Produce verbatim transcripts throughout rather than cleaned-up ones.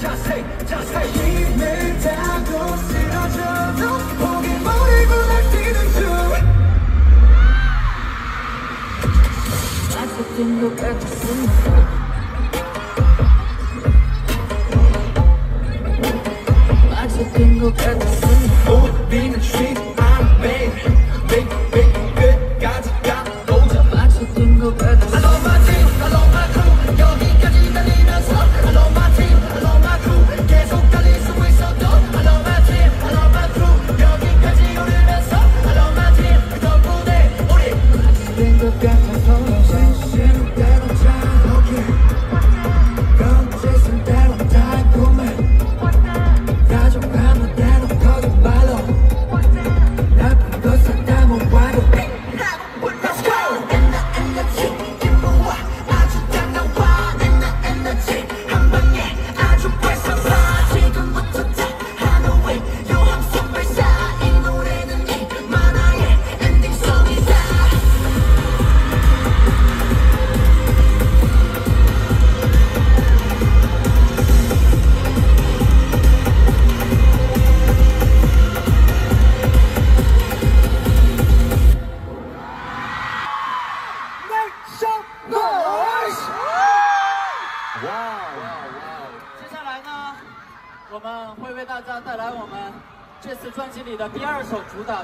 just say, just say 힘을 다고 쓰러져도 고개 버리고 날 뛰는 중 아직은 똑같았습니다. 아직은 똑같았습니다. 우리는 쉬지 않아 매일 매일 매일 끝까지 가보자. 아직은 똑같았습니다.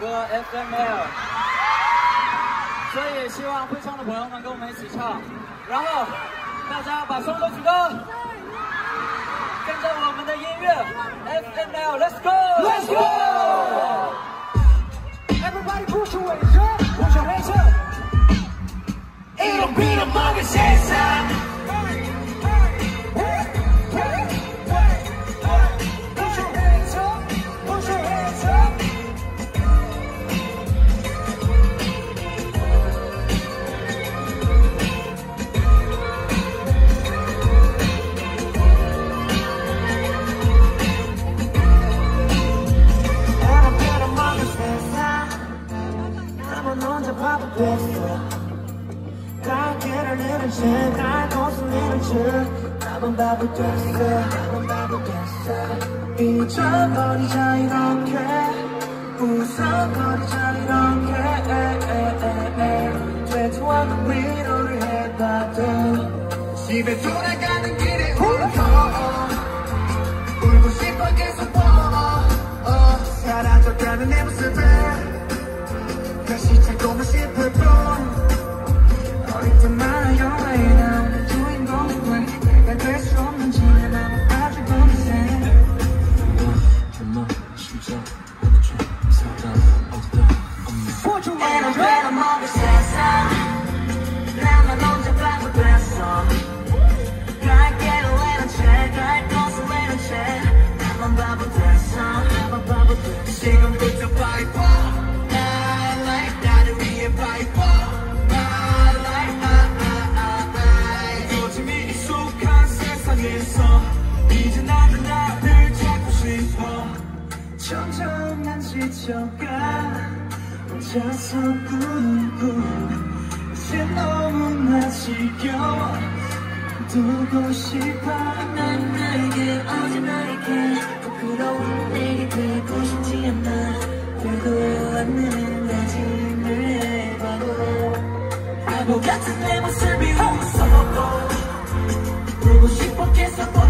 歌 F M L， 所以希望会唱的朋友们跟我们一起唱，然后大家把双手举高，跟着我们的音乐 F M L Let's go Let's go Everybody push your hands up, push your hands up. It'll be the moment season. 나만 바보 됐어 나만 바보 됐어 잊어버리자 이렇게 웃어버리자 이렇게 되도록 위로를 해봐도 집에 돌아가는 길에 울고 울고 싶어 계속 벌어 사라져가는 내 모습에 다시 찾고만 싶을 뿐 어릴 때 말아요 점점 난 지쳐가 혼자서 부르고 이제 너무나 지겨워 두고 싶어 난 너에게 오지 말게 부끄러운 내게 되고 싶지 않아 울고 왔는 다짐을 해봐도 바보 같은 내 모습이 웃어 울고 싶어 계속 보고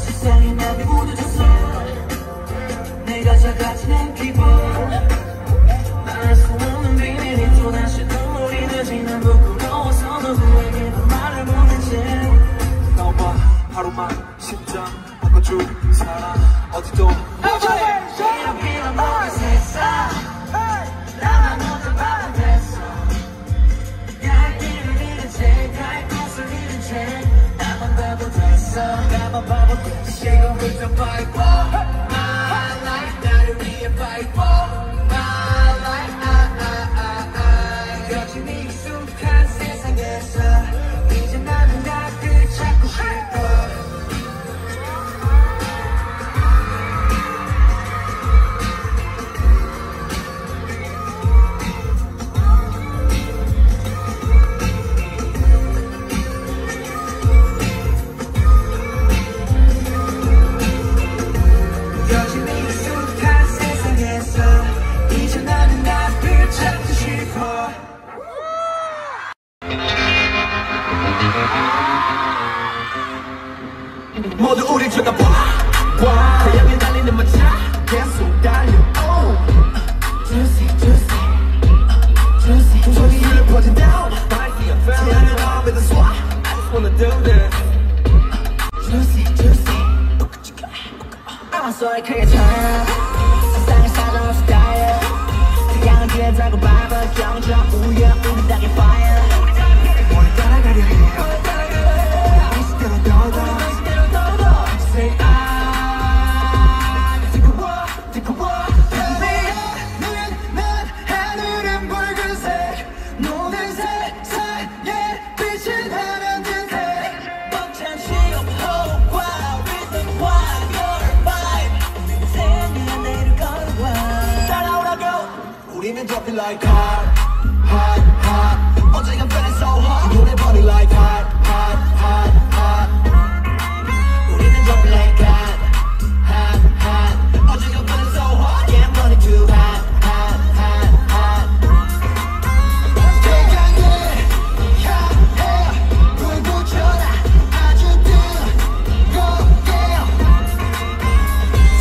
세상이 맘이 무뎌졌어 내가 작아지는 기분 말할 수 없는 비밀이 또다시 눈물이 되지 난 부끄러워서 누구에게도 말을 못했지 나와 하루만 심장 바꿔줄 사람 어디도 이렇게 난 모든 세상 나만 혼자 바보 됐어 갈 길을 잃은 채 갈 곳을 잃은 채 나만 바보 됐어 나만 바보 됐어 지금부터 바이바 My life, I, I, I, I 여전히 익숙한 세상에서 이제 나는 나를 찾고 싶어 모두 우릴 쳐다봐 태양에 달리는 마차 계속 달려 Juicy Juicy Juicy 풍선이 위로 퍼진 down 태양을 업에다 쏴 I just wanna do this Juicy Juicy I'm sorry 크게 쳐 세상에 살아온 스타일 태양을 뒤에 달고 밟아 경적 우연 우리 땅에 fire 오늘 따라가려 해 우리는 dropping like hot, hot, hot 어제가 feeling so hot 눈에 burning like hot, hot, hot, hot 우리는 dropping like hot, hot, hot 어제가 feeling so hot yeah burning too hot, hot, hot, hot 태양을 향해 불 붙여라 아주 뜨겁게 태양을 향해 불 붙여라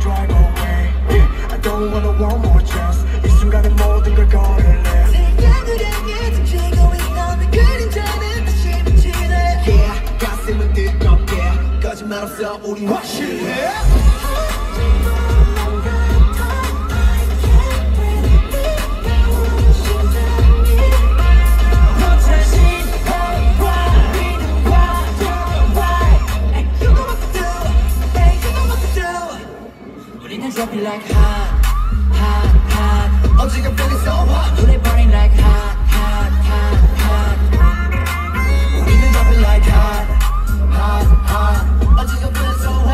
drive away. Yeah, I don't wanna one more chance. 이 순간에 모든 걸 걸을래. 생각을 향해 던지고 있던 그림자는 다시 비치네. Yeah, 가슴은 뜨겁게 거짓말 없어 우리 확실해. Drop it like hot, hot, hot 어제가 feeling so hot 눈에 burning like hot, hot, hot, hot 우리는 drop it like hot, hot, hot 어제가 feeling so hot